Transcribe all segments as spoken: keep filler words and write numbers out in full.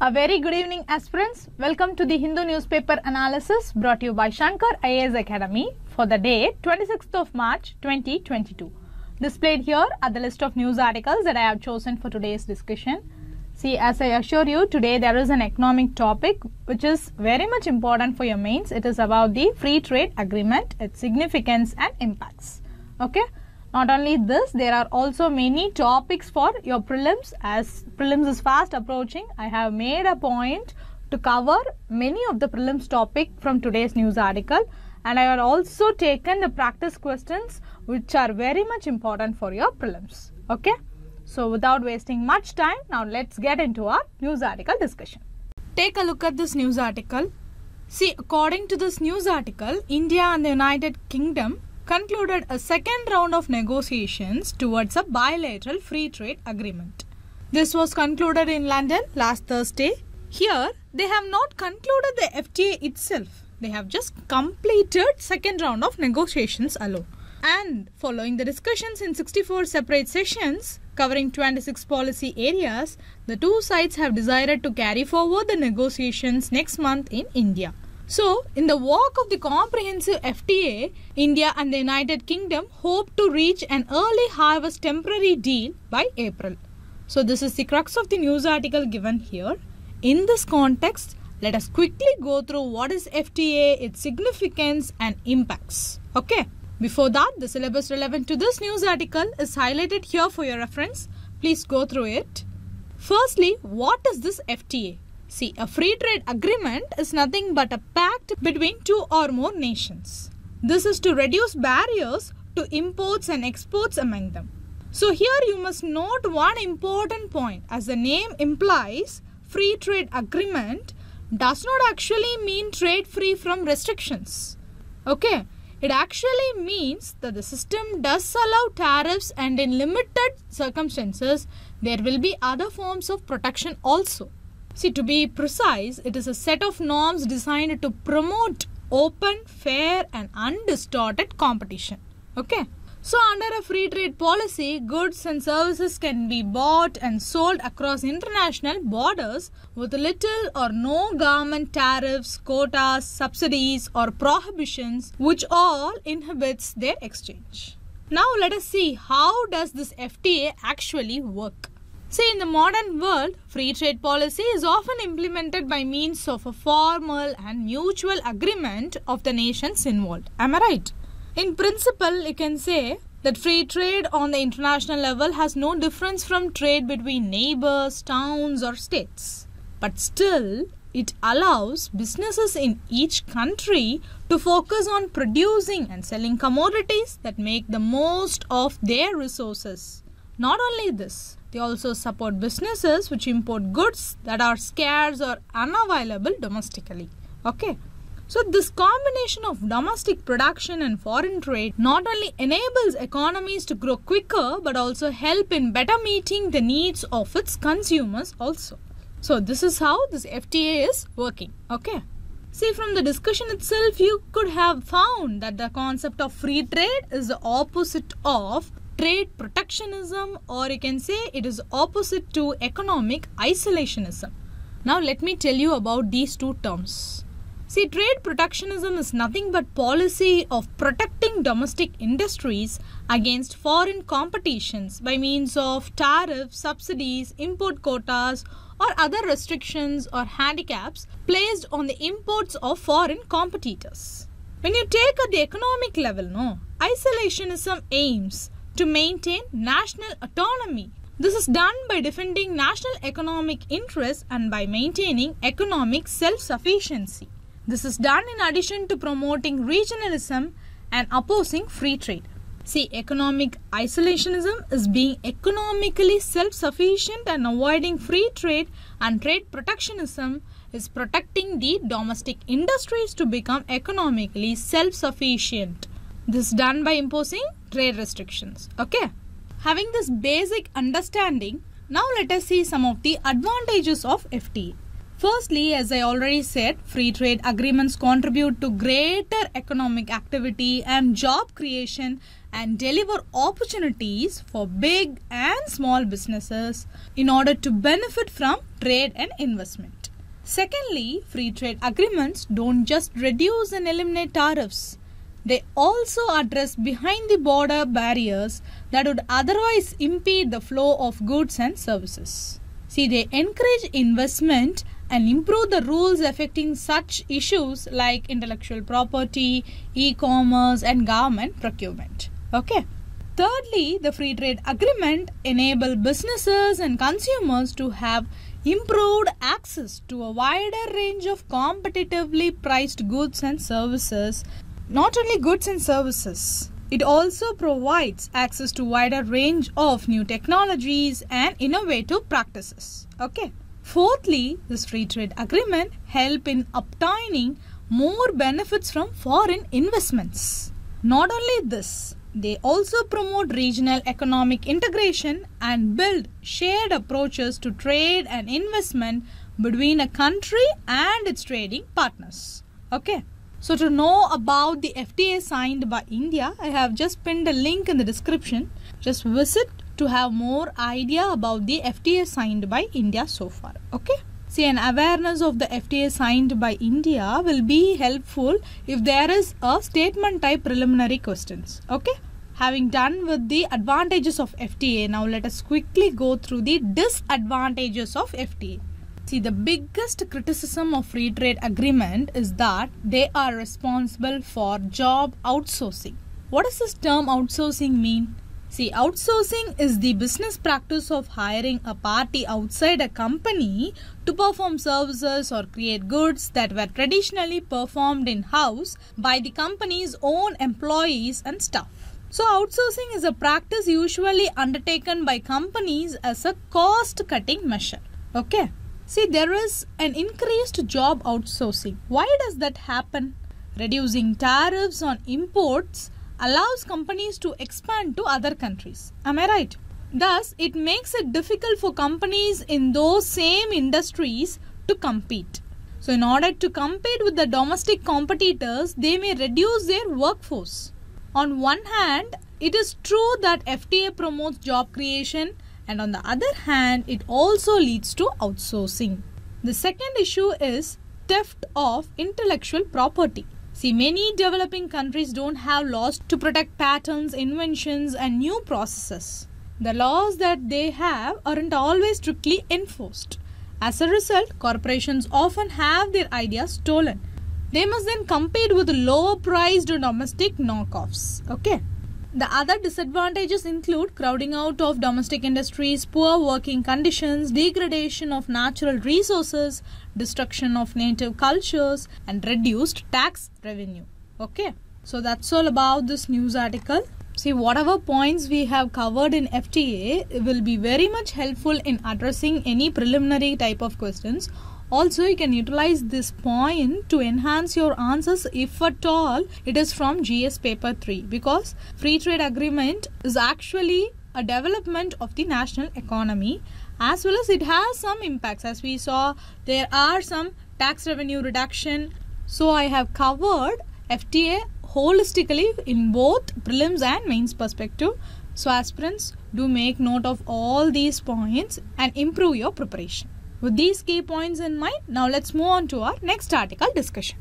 A very good evening, aspirants. Welcome to the Hindu newspaper analysis brought to you by Shankar I A S Academy for the day twenty-sixth of March twenty twenty-two. Displayed here are the list of news articles that I have chosen for today's discussion. See, as I assure you, today there is an economic topic which is very much important for your mains. It is about the free trade agreement, its significance and impacts. Okay. Not only this, there are also many topics for your prelims. As prelims is fast approaching, I have made a point to cover many of the prelims topic from today's news article, and I have also taken the practice questions which are very much important for your prelims. Okay, so without wasting much time, now let's get into our news article discussion. Take a look at this news article. See, according to this news article, India and the United Kingdom concluded a second round of negotiations towards a bilateral free trade agreement. This was concluded in London last Thursday. Here, they have not concluded the F T A itself. They have just completed second round of negotiations alone. And following the discussions in sixty-four separate sessions covering twenty-six policy areas, the two sides have decided to carry forward the negotiations next month in India. So, in the walk of the comprehensive F T A, India and the United Kingdom hope to reach an early harvest temporary deal by April. So, this is the crux of the news article given here. In this context, let us quickly go through what is F T A, its significance and impacts. Okay. Before that, the syllabus relevant to this news article is highlighted here for your reference. Please go through it. Firstly, what is this F T A? See, a free trade agreement is nothing but a pact between two or more nations. This is to reduce barriers to imports and exports among them. So here you must note one important point. As the name implies, free trade agreement does not actually mean trade free from restrictions. Okay, it actually means that the system does allow tariffs, and in limited circumstances, there will be other forms of protection also. See, to be precise, it is a set of norms designed to promote open, fair and undistorted competition. Okay. So, under a free trade policy, goods and services can be bought and sold across international borders with little or no government tariffs, quotas, subsidies or prohibitions, which all inhibits their exchange. Now, let us see how does this F T A actually work. See, in the modern world, free trade policy is often implemented by means of a formal and mutual agreement of the nations involved. Am I right? In principle, you can say that free trade on the international level has no difference from trade between neighbors, towns or states. But still, it allows businesses in each country to focus on producing and selling commodities that make the most of their resources. Not only this, they also support businesses which import goods that are scarce or unavailable domestically. Okay. So, this combination of domestic production and foreign trade not only enables economies to grow quicker but also help in better meeting the needs of its consumers also. So, this is how this F T A is working. Okay. See, from the discussion itself, you could have found that the concept of free trade is the opposite of trade protectionism, or you can say it is opposite to economic isolationism. Now let me tell you about these two terms. See, trade protectionism is nothing but policy of protecting domestic industries against foreign competitions by means of tariffs, subsidies, import quotas or other restrictions or handicaps placed on the imports of foreign competitors. When you take at the economic level, no, isolationism aims to maintain national autonomy. This is done by defending national economic interests and by maintaining economic self-sufficiency. This is done in addition to promoting regionalism and opposing free trade. See, economic isolationism is being economically self-sufficient and avoiding free trade, and trade protectionism is protecting the domestic industries to become economically self-sufficient. This is done by imposing trade restrictions. Okay. Having this basic understanding, now let us see some of the advantages of F T A. Firstly, as I already said, free trade agreements contribute to greater economic activity and job creation and deliver opportunities for big and small businesses in order to benefit from trade and investment. Secondly, free trade agreements don't just reduce and eliminate tariffs. They also address behind-the-border barriers that would otherwise impede the flow of goods and services. See, they encourage investment and improve the rules affecting such issues like intellectual property, e-commerce and government procurement. Okay. Thirdly, the free trade agreement enable businesses and consumers to have improved access to a wider range of competitively priced goods and services. Not only goods and services, it also provides access to wider range of new technologies and innovative practices. Okay. Fourthly, this free trade agreement help in obtaining more benefits from foreign investments. Not only this, they also promote regional economic integration and build shared approaches to trade and investment between a country and its trading partners. Okay. So to know about the F T A signed by India, I have just pinned a link in the description. Just visit to have more idea about the F T A signed by India so far. Okay. See, an awareness of the F T A signed by India will be helpful if there is a statement type preliminary questions. Okay. Having done with the advantages of F T A, now let us quickly go through the disadvantages of F T A. See, the biggest criticism of free trade agreement is that they are responsible for job outsourcing. What does this term outsourcing mean? See, outsourcing is the business practice of hiring a party outside a company to perform services or create goods that were traditionally performed in-house by the company's own employees and staff. So, outsourcing is a practice usually undertaken by companies as a cost-cutting measure. Okay. See, there is an increased job outsourcing. Why does that happen? Reducing tariffs on imports allows companies to expand to other countries. Am I right? Thus, it makes it difficult for companies in those same industries to compete. So, in order to compete with the domestic competitors, they may reduce their workforce. On one hand, it is true that F T A promotes job creation, and on the other hand, it also leads to outsourcing. The second issue is theft of intellectual property. See, many developing countries don't have laws to protect patents, inventions, and new processes. The laws that they have aren't always strictly enforced. As a result, corporations often have their ideas stolen. They must then compete with lower-priced domestic knockoffs. Okay. The other disadvantages include crowding out of domestic industries, poor working conditions, degradation of natural resources, destruction of native cultures, and reduced tax revenue. Okay, so that's all about this news article. See, whatever points we have covered in F T A will be very much helpful in addressing any preliminary type of questions. Also, you can utilize this point to enhance your answers if at all it is from G S paper three, because free trade agreement is actually a development of the national economy, as well as it has some impacts. As we saw, there are some tax revenue reduction. So I have covered F T A holistically in both prelims and mains perspective. So aspirants, do make note of all these points and improve your preparation. With these key points in mind, now let's move on to our next article discussion.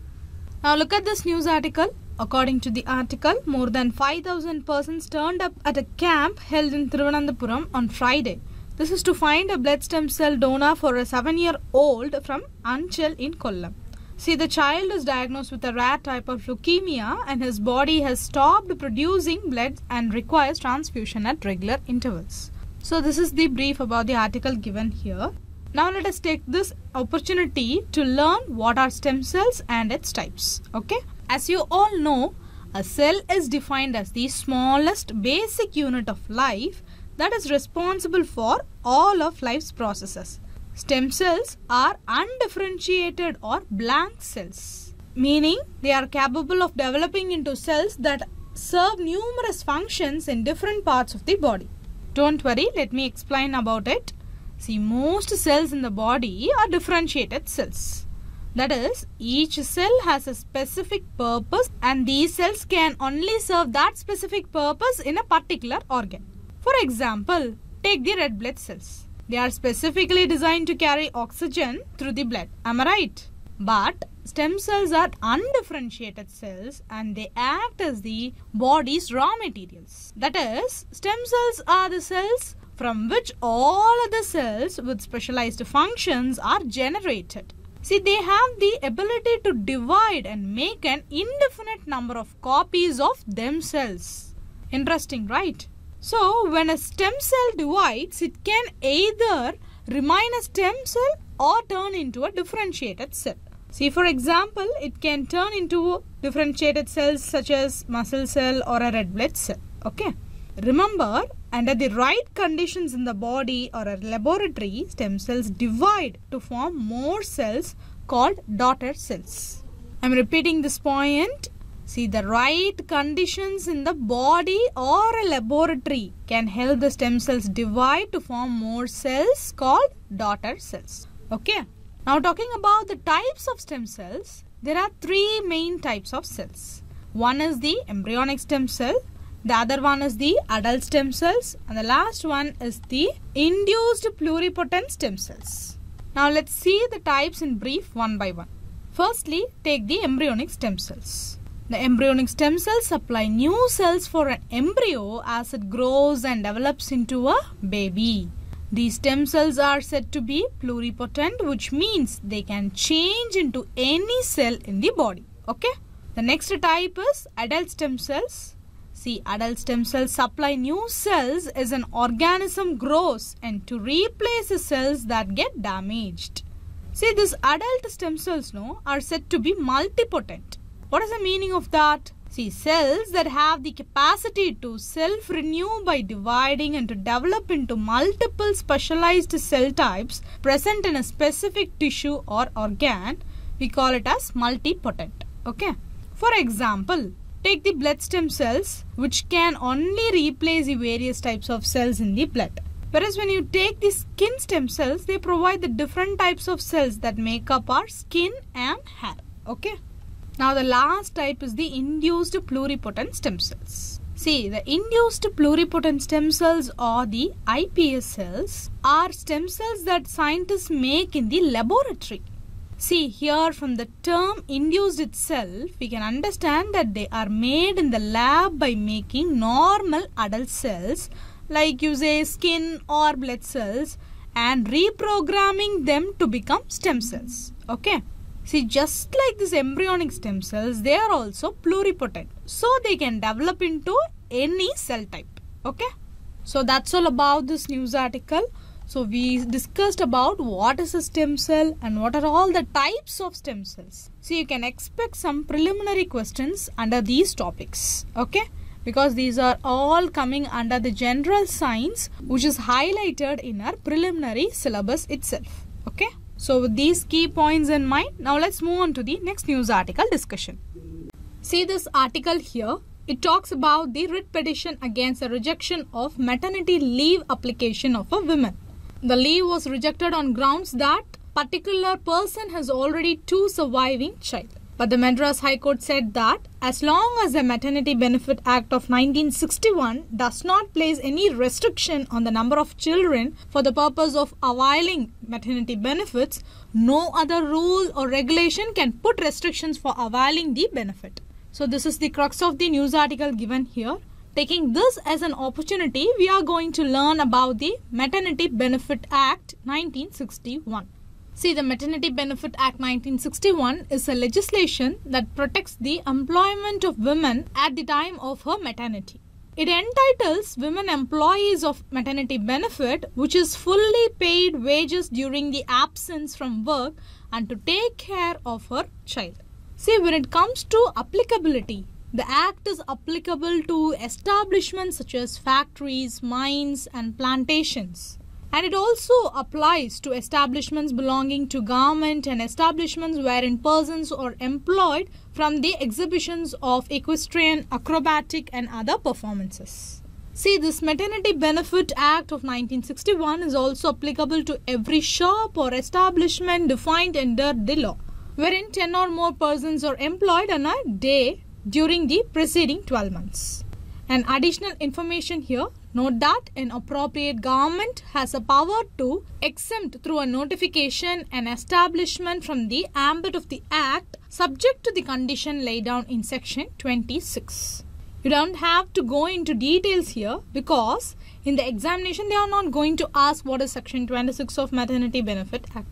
Now look at this news article. According to the article, more than five thousand persons turned up at a camp held in Thiruvananthapuram on Friday. This is to find a blood stem cell donor for a seven-year-old from Anchal in Kollam. See, the child is diagnosed with a rare type of leukemia and his body has stopped producing blood and requires transfusion at regular intervals. So this is the brief about the article given here. Now let us take this opportunity to learn what are stem cells and its types. Okay. As you all know, a cell is defined as the smallest basic unit of life that is responsible for all of life's processes. Stem cells are undifferentiated or blank cells, meaning they are capable of developing into cells that serve numerous functions in different parts of the body. Don't worry, let me explain about it. See, most cells in the body are differentiated cells. That is, each cell has a specific purpose and these cells can only serve that specific purpose in a particular organ. For example, take the red blood cells. They are specifically designed to carry oxygen through the blood. Am I right? But stem cells are undifferentiated cells and they act as the body's raw materials. That is, stem cells are the cells from which all other cells with specialized functions are generated. See, they have the ability to divide and make an indefinite number of copies of themselves. Interesting, right? So, when a stem cell divides, it can either remain a stem cell or turn into a differentiated cell. See, for example, it can turn into differentiated cells such as muscle cell or a red blood cell. Okay? Remember, under the right conditions in the body or a laboratory, stem cells divide to form more cells called daughter cells. I am repeating this point. See, the right conditions in the body or a laboratory can help the stem cells divide to form more cells called daughter cells. Okay. Now talking about the types of stem cells, there are three main types of cells. One is the embryonic stem cell. The other one is the adult stem cells and the last one is the induced pluripotent stem cells. Now let's see the types in brief one by one. Firstly, take the embryonic stem cells. The embryonic stem cells supply new cells for an embryo as it grows and develops into a baby. These stem cells are said to be pluripotent, which means they can change into any cell in the body. Okay? The next type is adult stem cells. See, adult stem cells supply new cells as an organism grows and to replace the cells that get damaged. See, these adult stem cells no, are said to be multipotent. What is the meaning of that? See, cells that have the capacity to self-renew by dividing and to develop into multiple specialized cell types present in a specific tissue or organ, we call it as multipotent. Okay? For example, take the blood stem cells, which can only replace the various types of cells in the blood. Whereas when you take the skin stem cells, they provide the different types of cells that make up our skin and hair. Okay. Now the last type is the induced pluripotent stem cells. See, the induced pluripotent stem cells or the I P S cells are stem cells that scientists make in the laboratory. See, here from the term induced itself, we can understand that they are made in the lab by making normal adult cells like you say skin or blood cells and reprogramming them to become stem cells. Okay. See, just like these embryonic stem cells, they are also pluripotent. So, they can develop into any cell type. Okay. So, that's all about this news article. So, we discussed about what is a stem cell and what are all the types of stem cells. So, you can expect some preliminary questions under these topics, okay? Because these are all coming under the general science, which is highlighted in our preliminary syllabus itself, okay? So, with these key points in mind, now let's move on to the next news article discussion. See this article here. It talks about the writ petition against the rejection of maternity leave application of a woman. The leave was rejected on grounds that particular person has already two surviving child. But the Madras High Court said that as long as the Maternity Benefit Act of nineteen sixty-one does not place any restriction on the number of children for the purpose of availing maternity benefits, no other rule or regulation can put restrictions for availing the benefit. So this is the crux of the news article given here. Taking this as an opportunity, we are going to learn about the Maternity Benefit Act nineteen sixty-one. See, the Maternity Benefit Act nineteen sixty-one is a legislation that protects the employment of women at the time of her maternity. It entitles women employees of maternity benefit, which is fully paid wages during the absence from work and to take care of her child. See, when it comes to applicability, the act is applicable to establishments such as factories, mines and plantations. And it also applies to establishments belonging to government and establishments wherein persons are employed from the exhibitions of equestrian, acrobatic and other performances. See, this Maternity Benefit Act of nineteen sixty-one is also applicable to every shop or establishment defined under the law. wherein ten or more persons are employed on a day during the preceding twelve months. An additional information here, note that an appropriate government has a power to exempt through a notification an establishment from the ambit of the Act subject to the condition laid down in section twenty-six. You don't have to go into details here because in the examination they are not going to ask what is section twenty-six of Maternity Benefit Act.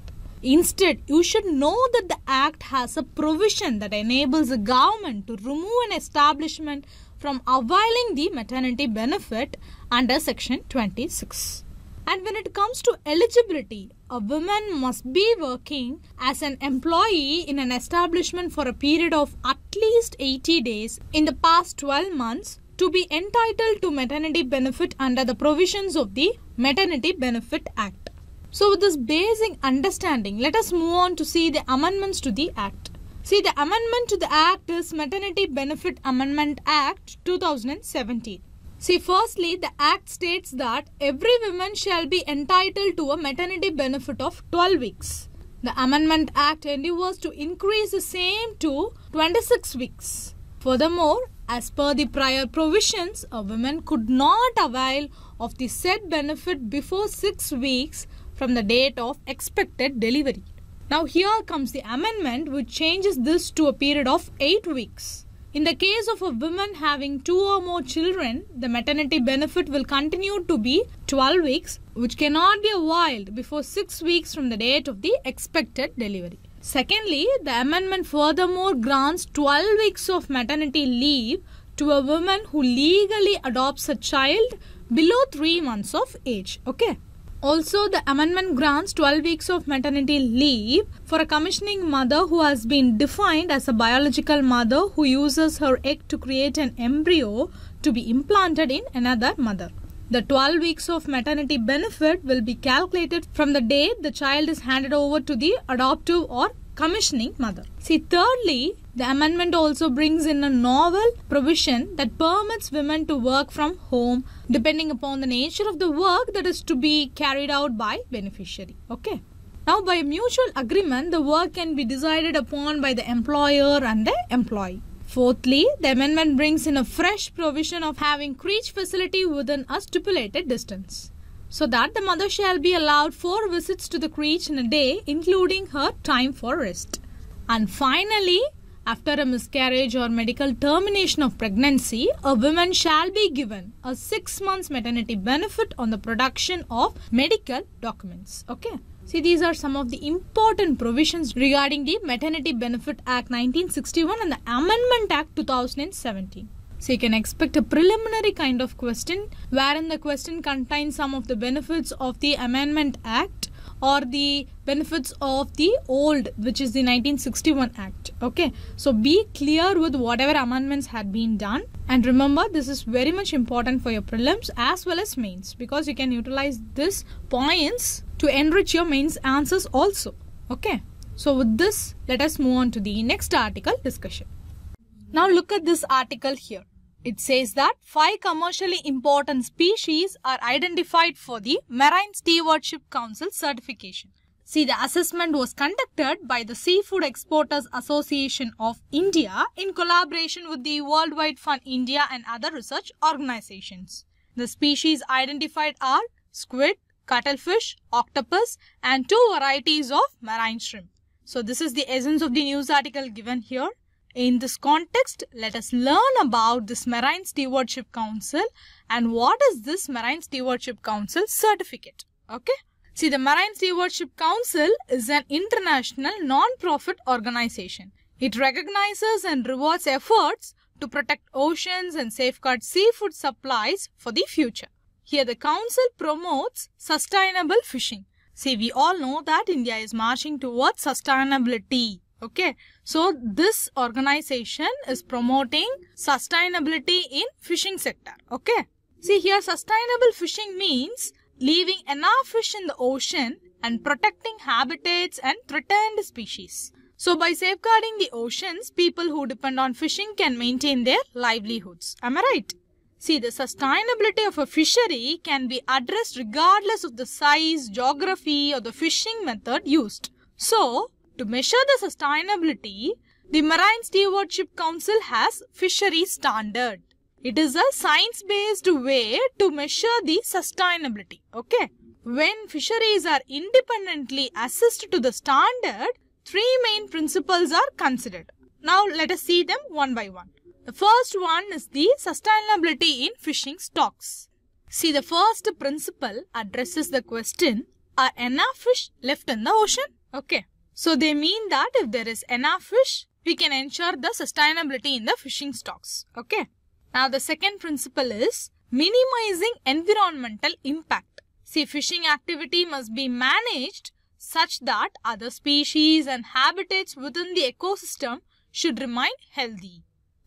Instead, you should know that the Act has a provision that enables the government to remove an establishment from availing the maternity benefit under section twenty-six. And when it comes to eligibility, a woman must be working as an employee in an establishment for a period of at least eighty days in the past twelve months to be entitled to maternity benefit under the provisions of the Maternity Benefit Act. So with this basic understanding, let us move on to see the amendments to the Act. See, the amendment to the Act is Maternity Benefit Amendment Act two thousand seventeen. See, firstly, the Act states that every woman shall be entitled to a maternity benefit of twelve weeks. The Amendment Act endeavours to increase the same to twenty-six weeks. Furthermore, as per the prior provisions, a woman could not avail of the said benefit before six weeks from the date of expected delivery. Now here comes the amendment which changes this to a period of eight weeks. In the case of a woman having two or more children, the maternity benefit will continue to be twelve weeks, which cannot be availed before six weeks from the date of the expected delivery. Secondly, the amendment furthermore grants twelve weeks of maternity leave to a woman who legally adopts a child below three months of age. Okay. Also, the amendment grants twelve weeks of maternity leave for a commissioning mother who has been defined as a biological mother who uses her egg to create an embryo to be implanted in another mother. The twelve weeks of maternity benefit will be calculated from the date the child is handed over to the adoptive or commissioning mother. See, thirdly, the amendment also brings in a novel provision that permits women to work from home depending upon the nature of the work that is to be carried out by beneficiary. Okay. Now, by mutual agreement, the work can be decided upon by the employer and the employee. Fourthly, the amendment brings in a fresh provision of having creche facility within a stipulated distance, so that the mother shall be allowed four visits to the creche in a day, including her time for rest. And finally, after a miscarriage or medical termination of pregnancy, a woman shall be given a six months maternity benefit on the production of medical documents. Okay. See, these are some of the important provisions regarding the Maternity Benefit Act nineteen sixty-one and the Amendment Act two thousand seventeen. So you can expect a preliminary kind of question wherein the question contains some of the benefits of the Amendment Act or the benefits of the old, which is the nineteen sixty-one Act. Okay, so be clear with whatever amendments had been done, and remember this is very much important for your prelims as well as mains, because you can utilize these points to enrich your mains answers also. Okay, so with this, let us move on to the next article discussion. Now look at this article here. It says that five commercially important species are identified for the Marine Stewardship Council certification. See, the assessment was conducted by the Seafood Exporters Association of India in collaboration with the Worldwide Fund India and other research organizations. The species identified are squid, cuttlefish, octopus, and two varieties of marine shrimp. So this is the essence of the news article given here. In this context, let us learn about this Marine Stewardship Council and what is this Marine Stewardship Council certificate. Okay. See, the Marine Stewardship Council is an international non-profit organization. It recognizes and rewards efforts to protect oceans and safeguard seafood supplies for the future. Here, the council promotes sustainable fishing. See, we all know that India is marching towards sustainability. Okay, so this organization is promoting sustainability in fishing sector. Okay, see here, sustainable fishing means leaving enough fish in the ocean and protecting habitats and threatened species. So by safeguarding the oceans, people who depend on fishing can maintain their livelihoods. Am I right? See, the sustainability of a fishery can be addressed regardless of the size, geography, or the fishing method used. So To measure the sustainability, the Marine Stewardship Council has fishery standard. It is a science-based way to measure the sustainability. Okay. When fisheries are independently assessed to the standard, three main principles are considered. Now let us see them one by one. The first one is the sustainability in fishing stocks. See, the first principle addresses the question, are enough fish left in the ocean? Okay. So they mean that if there is enough fish, we can ensure the sustainability in the fishing stocks. Okay. Now the second principle is minimizing environmental impact. See, fishing activity must be managed such that other species and habitats within the ecosystem should remain healthy.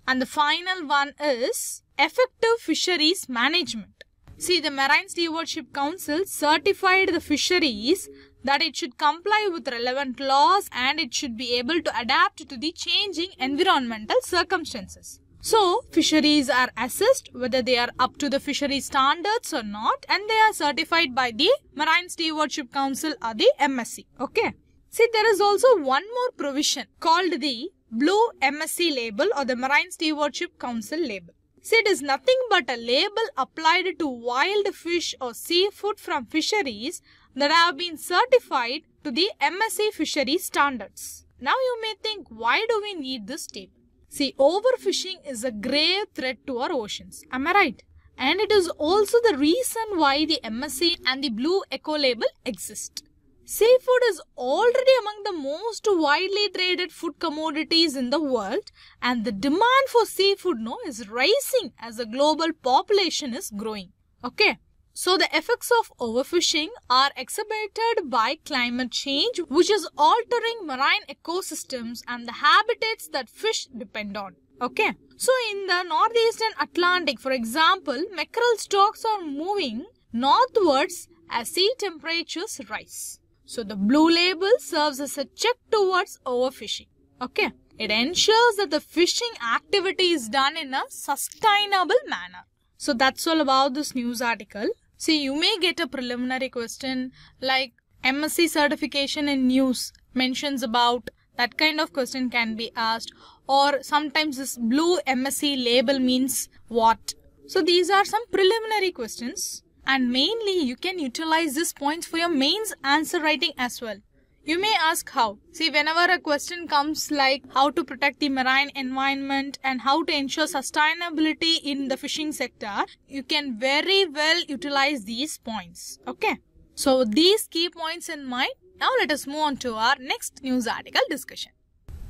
And the final one is effective fisheries management. See, the Marine Stewardship Council certified the fisheries that it should comply with relevant laws and it should be able to adapt to the changing environmental circumstances. So, fisheries are assessed whether they are up to the fishery standards or not, and they are certified by the Marine Stewardship Council or the M S C. Okay. See, there is also one more provision called the Blue M S C label or the Marine Stewardship Council label. See, it is nothing but a label applied to wild fish or seafood from fisheries that have been certified to the M S C fishery standards. Now you may think, why do we need this label? See, overfishing is a grave threat to our oceans. Am I right? And it is also the reason why the M S C and the Blue Eco label exist. Seafood is already among the most widely traded food commodities in the world, and the demand for seafood now is rising as the global population is growing. Okay. So the effects of overfishing are exacerbated by climate change, which is altering marine ecosystems and the habitats that fish depend on. Okay. So in the northeastern Atlantic, for example, mackerel stocks are moving northwards as sea temperatures rise. So the blue label serves as a check towards overfishing. Okay. It ensures that the fishing activity is done in a sustainable manner. So that's all about this news article. See, you may get a preliminary question like M S C certification in news mentions about that kind of question can be asked, or sometimes this blue M S C label means what. So these are some preliminary questions, and mainly you can utilize these points for your mains answer writing as well. You may ask how. See, whenever a question comes like how to protect the marine environment and how to ensure sustainability in the fishing sector, you can very well utilize these points. Okay. So these key points in mind. Now let us move on to our next news article discussion.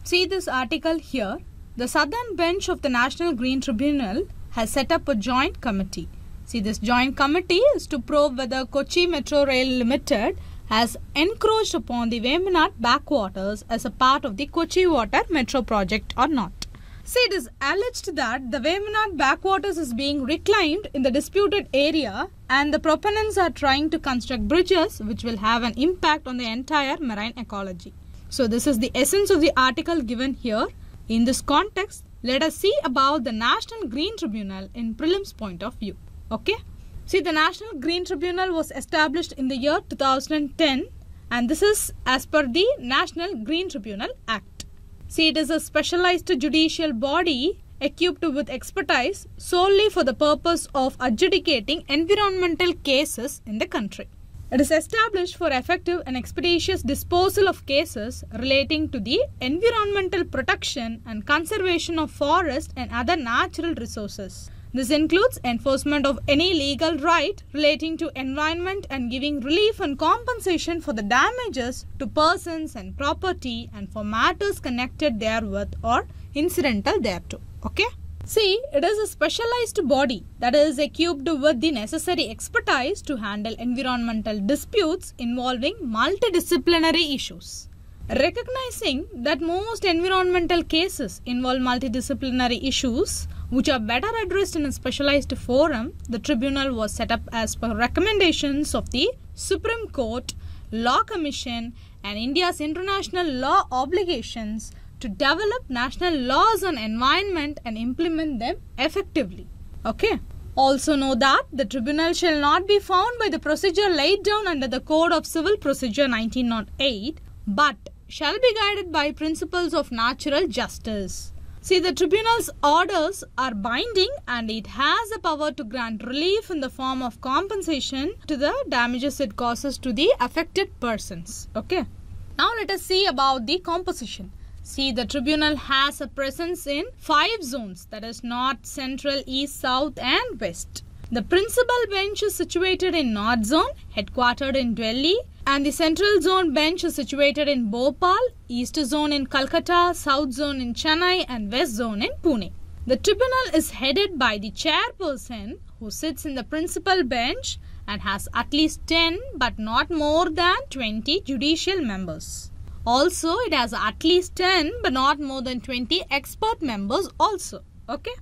See this article here. The Southern Bench of the National Green Tribunal has set up a joint committee. See, this joint committee is to probe whether Kochi Metro Rail Limited has encroached upon the Vembanad backwaters as a part of the Kochi Water Metro project or not. See, it is alleged that the Vembanad backwaters is being reclaimed in the disputed area, and the proponents are trying to construct bridges which will have an impact on the entire marine ecology. So this is the essence of the article given here. In this context, let us see about the National Green Tribunal in prelims point of view. Okay. See, the National Green Tribunal was established in the year two thousand ten, and this is as per the National Green Tribunal Act. See, it is a specialized judicial body equipped with expertise solely for the purpose of adjudicating environmental cases in the country. It is established for effective and expeditious disposal of cases relating to the environmental protection and conservation of forests and other natural resources. This includes enforcement of any legal right relating to environment and giving relief and compensation for the damages to persons and property and for matters connected therewith or incidental thereto. Okay. See, it is a specialized body that is equipped with the necessary expertise to handle environmental disputes involving multidisciplinary issues. Recognizing that most environmental cases involve multidisciplinary issues which are better addressed in a specialized forum, the tribunal was set up as per recommendations of the Supreme Court, Law Commission, and India's international law obligations to develop national laws on environment and implement them effectively. Okay. Also know that the tribunal shall not be found by the procedure laid down under the Code of Civil Procedure nineteen oh eight, but shall be guided by principles of natural justice. See, the tribunal's orders are binding and it has the power to grant relief in the form of compensation to the damages it causes to the affected persons. Okay. Now let us see about the composition. See, the tribunal has a presence in five zones, that is North, Central, East, South and West. The principal bench is situated in North Zone, headquartered in Delhi, and the Central Zone bench is situated in Bhopal, East Zone in Kolkata, South Zone in Chennai and West Zone in Pune. The tribunal is headed by the chairperson who sits in the principal bench and has at least ten but not more than twenty judicial members. Also, it has at least ten but not more than twenty expert members also. Okay.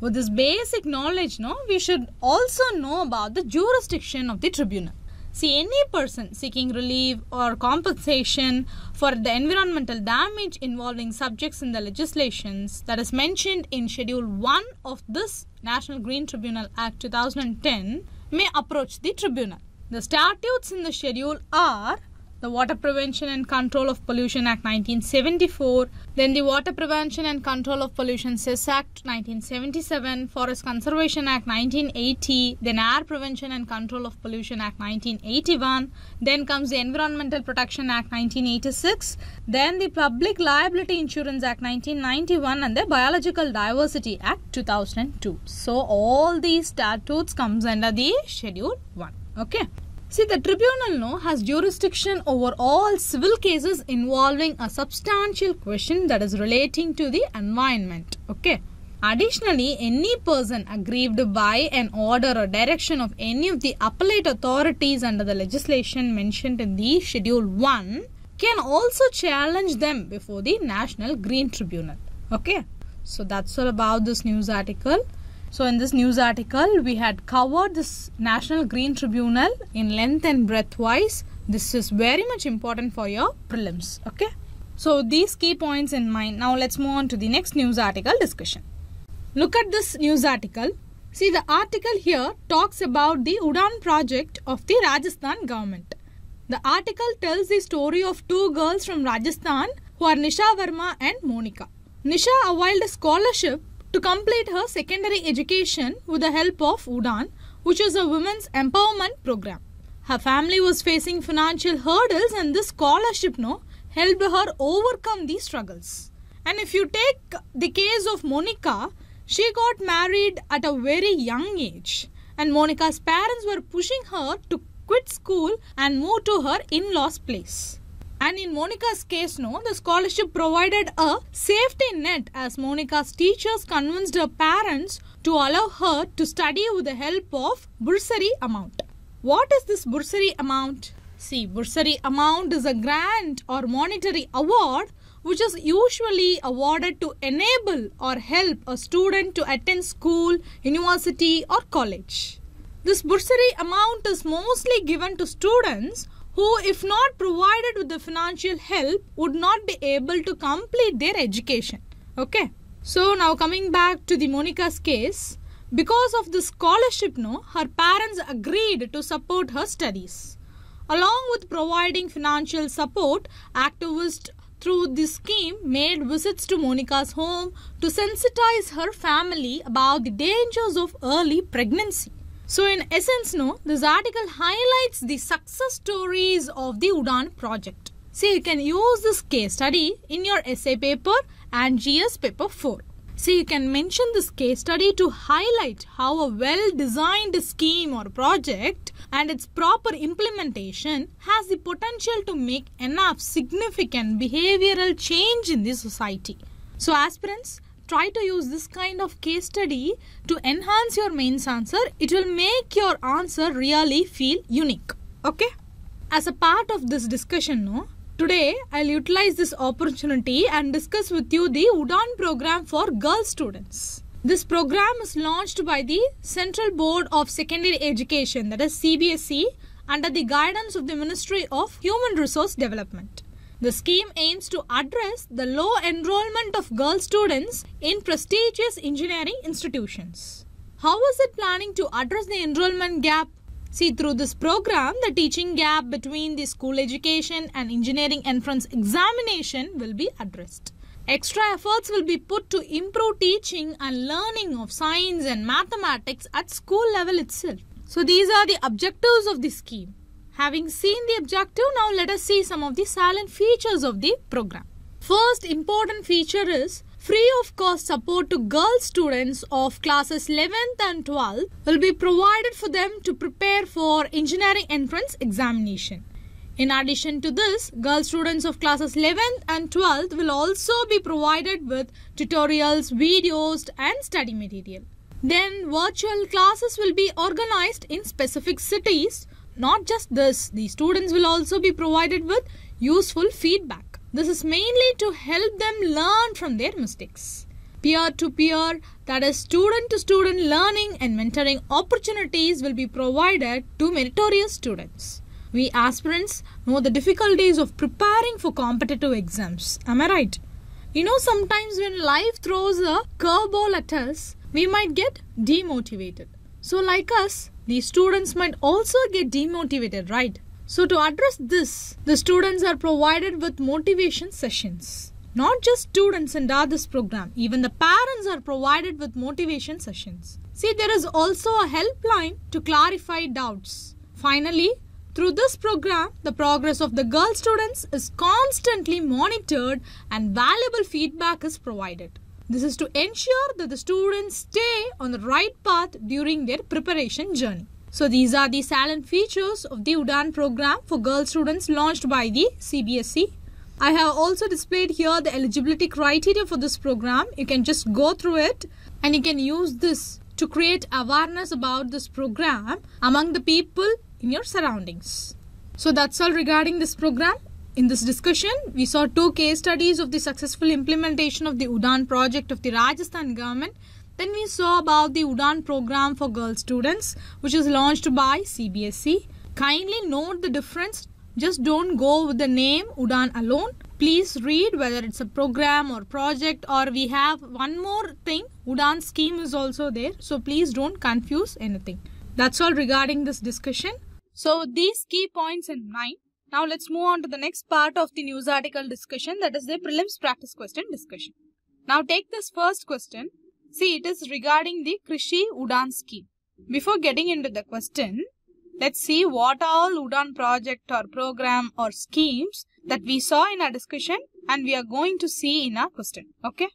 With this basic knowledge, no, we should also know about the jurisdiction of the tribunal. See, any person seeking relief or compensation for the environmental damage involving subjects in the legislations that is mentioned in Schedule one of this National Green Tribunal Act two thousand ten may approach the tribunal. The statutes in the schedule are the Water Prevention and Control of Pollution Act nineteen seventy-four, then the Water Prevention and Control of Pollution C E S Act nineteen seventy-seven, Forest Conservation Act nineteen eighty, then Air Prevention and Control of Pollution Act nineteen eighty-one, then comes the Environmental Protection Act nineteen eighty-six, then the Public Liability Insurance Act nineteen ninety-one and the Biological Diversity Act two thousand two. So all these statutes comes under the Schedule one. Okay. See, the tribunal no, has jurisdiction over all civil cases involving a substantial question that is relating to the environment. Okay. Additionally, any person aggrieved by an order or direction of any of the appellate authorities under the legislation mentioned in the Schedule one can also challenge them before the National Green Tribunal. Okay. So, that's all about this news article. So, in this news article, we had covered this National Green Tribunal in length and breadth wise. This is very much important for your prelims. Okay. So, these key points in mind. Now, let's move on to the next news article discussion. Look at this news article. See, the article here talks about the Udaan project of the Rajasthan government. The article tells the story of two girls from Rajasthan who are Nisha Verma and Monica. Nisha availed a scholarship to complete her secondary education with the help of Udaan, which is a women's empowerment program. Her family was facing financial hurdles and this scholarship no, helped her overcome these struggles. And if you take the case of Monica, she got married at a very young age and Monica's parents were pushing her to quit school and move to her in-laws place. And in Monica's case, no, the scholarship provided a safety net as Monica's teachers convinced her parents to allow her to study with the help of bursary amount. What is this bursary amount? See, bursary amount is a grant or monetary award which is usually awarded to enable or help a student to attend school, university or college. This bursary amount is mostly given to students who, if not provided with the financial help, would not be able to complete their education. Okay. So, now coming back to the Monica's case, because of the scholarship, no, her parents agreed to support her studies. Along with providing financial support, activists through this scheme made visits to Monica's home to sensitize her family about the dangers of early pregnancy. So, in essence, no, this article highlights the success stories of the Udaan project. See, you can use this case study in your essay paper and G S Paper four. See, you can mention this case study to highlight how a well-designed scheme or project and its proper implementation has the potential to make enough significant behavioral change in the society. So, aspirants, try to use this kind of case study to enhance your mains answer. It will make your answer really feel unique. Okay. As a part of this discussion, no, today I'll utilize this opportunity and discuss with you the Udaan program for girl students. This program is launched by the Central Board of Secondary Education, that is C B S E, under the guidance of the Ministry of Human Resource Development. The scheme aims to address the low enrollment of girl students in prestigious engineering institutions. How is it planning to address the enrollment gap? See, through this program, the teaching gap between the school education and engineering entrance examination will be addressed. Extra efforts will be put to improve teaching and learning of science and mathematics at school level itself. So these are the objectives of the scheme. Having seen the objective, now let us see some of the salient features of the program. First important feature is free of cost support to girl students of classes eleventh and twelfth will be provided for them to prepare for engineering entrance examination. In addition to this, girl students of classes eleventh and twelfth will also be provided with tutorials, videos and study material. Then virtual classes will be organized in specific cities. Not just this, the students will also be provided with useful feedback. This is mainly to help them learn from their mistakes. Peer-to-peer, that is student-to-student learning and mentoring opportunities will be provided to meritorious students. We aspirants know the difficulties of preparing for competitive exams. Am I right? You know, sometimes when life throws a curveball at us, we might get demotivated. So like us, the students might also get demotivated, right? So to address this, the students are provided with motivation sessions. Not just students under this program, even the parents are provided with motivation sessions. See, there is also a helpline to clarify doubts. Finally, through this program, the progress of the girl students is constantly monitored and valuable feedback is provided. This is to ensure that the students stay on the right path during their preparation journey. So these are the salient features of the Udaan program for girl students launched by the C B S E. I have also displayed here the eligibility criteria for this program. You can just go through it and you can use this to create awareness about this program among the people in your surroundings. So that's all regarding this program. In this discussion, we saw two case studies of the successful implementation of the Udaan project of the Rajasthan government. Then we saw about the Udaan program for girl students, which is launched by C B S E. Kindly note the difference. Just don't go with the name Udaan alone. Please read whether it's a program or project, or we have one more thing. Udaan scheme is also there. So please don't confuse anything. That's all regarding this discussion. So these key points in mind. Now let's move on to the next part of the news article discussion, that is the prelims practice question discussion. Now take this first question. See, it is regarding the Krishi Udan scheme. Before getting into the question, let's see what all Udaan project or program or schemes that we saw in our discussion and we are going to see in our question. Okay.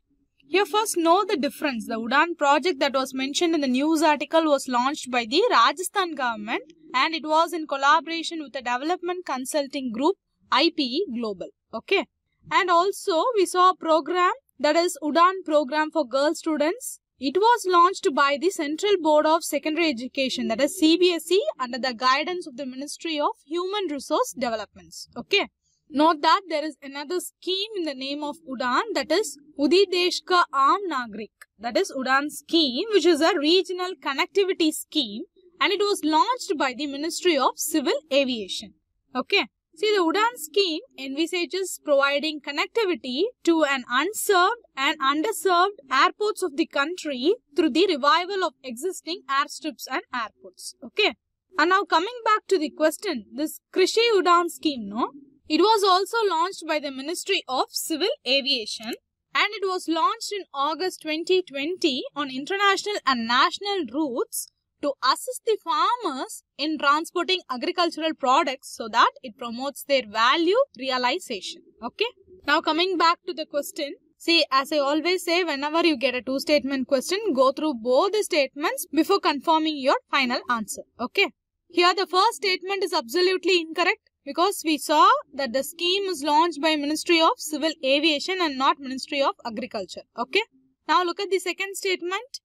Here first know the difference. The Udaan project that was mentioned in the news article was launched by the Rajasthan government and it was in collaboration with the development consulting group I P E Global. Okay. And also we saw a program, that is Udaan program for girl students. It was launched by the Central Board of Secondary Education, that is C B S E, under the guidance of the Ministry of Human Resource Developments. Okay. Note that there is another scheme in the name of Udaan, that is Udideshka Am Nagrik. That is Udaan scheme, which is a regional connectivity scheme, and it was launched by the Ministry of Civil Aviation. Okay. See, the Udaan scheme envisages providing connectivity to an unserved and underserved airports of the country through the revival of existing airstrips and airports. Okay. And now coming back to the question, this Krishi Udaan scheme, no? It was also launched by the Ministry of Civil Aviation and it was launched in August twenty twenty on international and national routes to assist the farmers in transporting agricultural products so that it promotes their value realization. Okay. Now coming back to the question. See, as I always say, whenever you get a two statement question, go through both the statements before confirming your final answer. Okay. Here the first statement is absolutely incorrect, because we saw that the scheme is launched by Ministry of Civil Aviation and not Ministry of Agriculture. Okay. Now look at the second statement.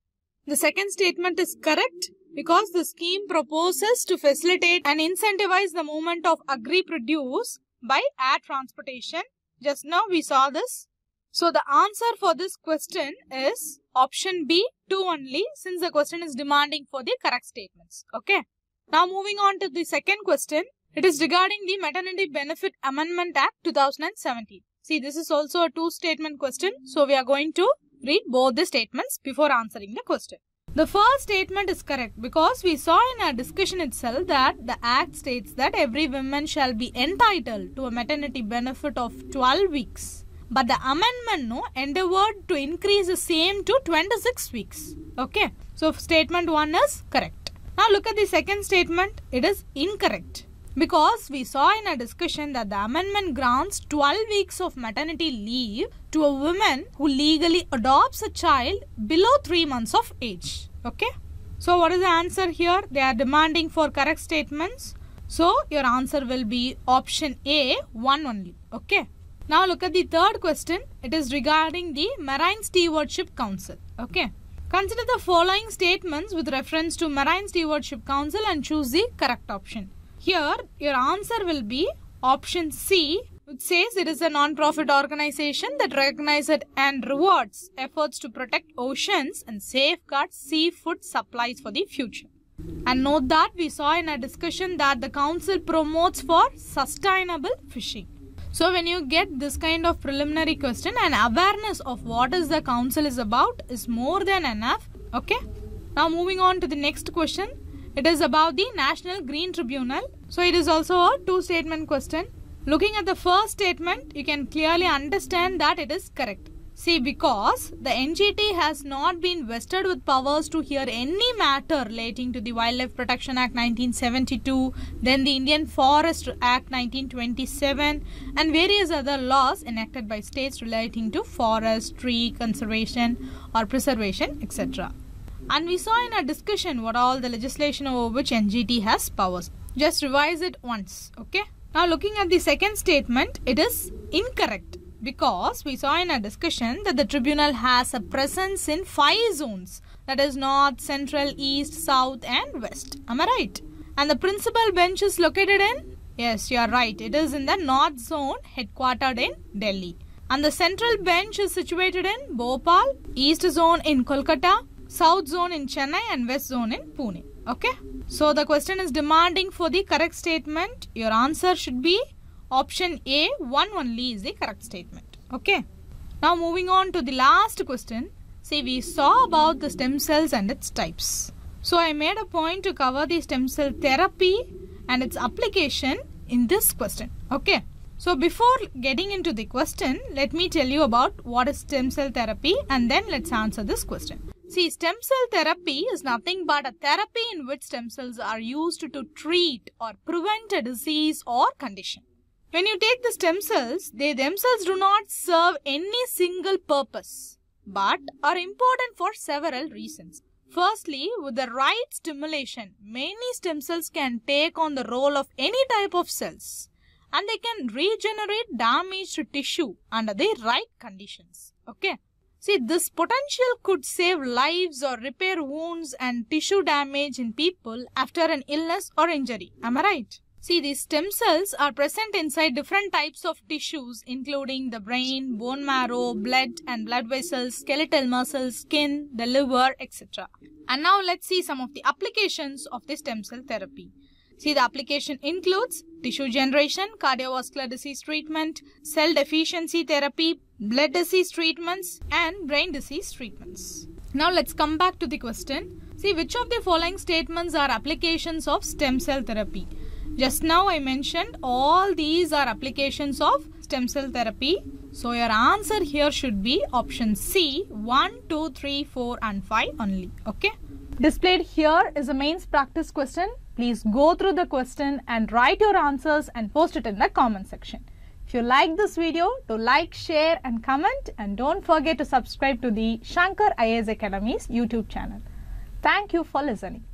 The second statement is correct because the scheme proposes to facilitate and incentivize the movement of agri-produce by air transportation. Just now we saw this. So the answer for this question is option B, two only, since the question is demanding for the correct statements. Okay. Now moving on to the second question. It is regarding the Maternity Benefit Amendment Act two thousand seventeen. See, this is also a two-statement question. So, we are going to read both the statements before answering the question. The first statement is correct because we saw in our discussion itself that the Act states that every woman shall be entitled to a maternity benefit of twelve weeks. But the amendment no endeavoured to increase the same to twenty-six weeks. Okay. So, statement one is correct. Now, look at the second statement. It is incorrect. Because we saw in our discussion that the amendment grants twelve weeks of maternity leave to a woman who legally adopts a child below three months of age. Okay. So, what is the answer here? They are demanding for correct statements. So, your answer will be option A, one only. Okay. Now, look at the third question. It is regarding the Marine Stewardship Council. Okay. Consider the following statements with reference to Marine Stewardship Council and choose the correct option. Here, your answer will be option C, which says it is a non-profit organization that recognizes and rewards efforts to protect oceans and safeguard seafood supplies for the future. And note that we saw in our discussion that the council promotes for sustainable fishing. So, when you get this kind of preliminary question, an awareness of what is the council is about is more than enough. Okay. Now, moving on to the next question. It is about the National Green Tribunal. So, it is also a two-statement question. Looking at the first statement, you can clearly understand that it is correct. See, because the N G T has not been vested with powers to hear any matter relating to the Wildlife Protection Act nineteen seventy-two, then the Indian Forest Act nineteen twenty-seven, and various other laws enacted by states relating to forestry, conservation or preservation, et cetera. And we saw in our discussion what all the legislation over which N G T has powers. Just revise it once, okay? Now, looking at the second statement, it is incorrect because we saw in our discussion that the tribunal has a presence in five zones, that is North, Central, East, South and West. Am I right? And the principal bench is located in? Yes, you are right. It is in the North zone, headquartered in Delhi. And the Central bench is situated in Bhopal, East zone in Kolkata, South zone in Chennai and West zone in Pune. Okay. So, the question is demanding for the correct statement. Your answer should be option A, one only is the correct statement. Okay. Now, moving on to the last question. See, we saw about the stem cells and its types. So, I made a point to cover the stem cell therapy and its application in this question. Okay. So, before getting into the question, let me tell you about what is stem cell therapy and then let's answer this question. See, stem cell therapy is nothing but a therapy in which stem cells are used to treat or prevent a disease or condition. When you take the stem cells, they themselves do not serve any single purpose, but are important for several reasons. Firstly, with the right stimulation, many stem cells can take on the role of any type of cells and they can regenerate damaged tissue under the right conditions. Okay. See, this potential could save lives or repair wounds and tissue damage in people after an illness or injury. Am I right? See, these stem cells are present inside different types of tissues including the brain, bone marrow, blood and blood vessels, skeletal muscles, skin, the liver, et cetera. And now let's see some of the applications of the stem cell therapy. See, the application includes tissue generation, cardiovascular disease treatment, cell deficiency therapy, blood disease treatments and brain disease treatments. Now, let's come back to the question. See, which of the following statements are applications of stem cell therapy? Just now I mentioned all these are applications of stem cell therapy. So, your answer here should be option C, one, two, three, four and five only. Okay. Displayed here is a mains practice question. Please go through the question and write your answers and post it in the comment section. If you like this video, do like, share and comment, and don't forget to subscribe to the Shankar I A S Academy's YouTube channel. Thank you for listening.